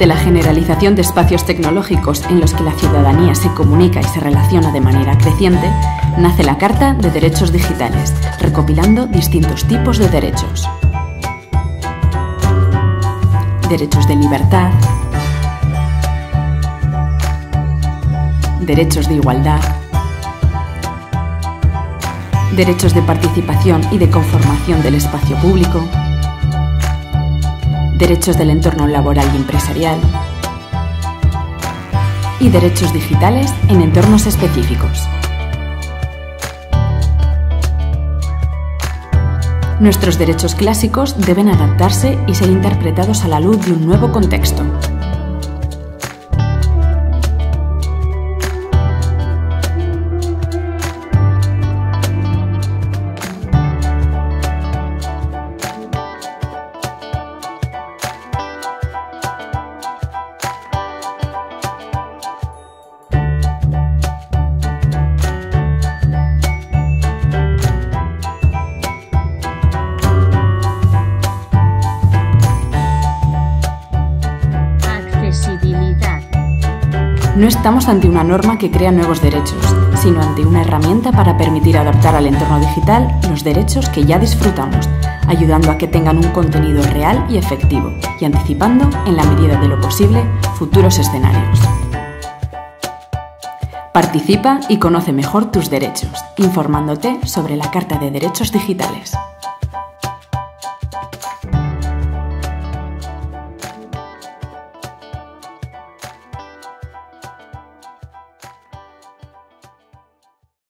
Ante la generalización de espacios tecnológicos en los que la ciudadanía se comunica y se relaciona de manera creciente, nace la Carta de Derechos Digitales, recopilando distintos tipos de derechos. Derechos de libertad, derechos de igualdad, derechos de participación y de conformación del espacio público, derechos del entorno laboral y empresarial y derechos digitales en entornos específicos. Nuestros derechos clásicos deben adaptarse y ser interpretados a la luz de un nuevo contexto. No estamos ante una norma que crea nuevos derechos, sino ante una herramienta para permitir adaptar al entorno digital los derechos que ya disfrutamos, ayudando a que tengan un contenido real y efectivo, y anticipando, en la medida de lo posible, futuros escenarios. Participa y conoce mejor tus derechos, informándote sobre la Carta de Derechos Digitales.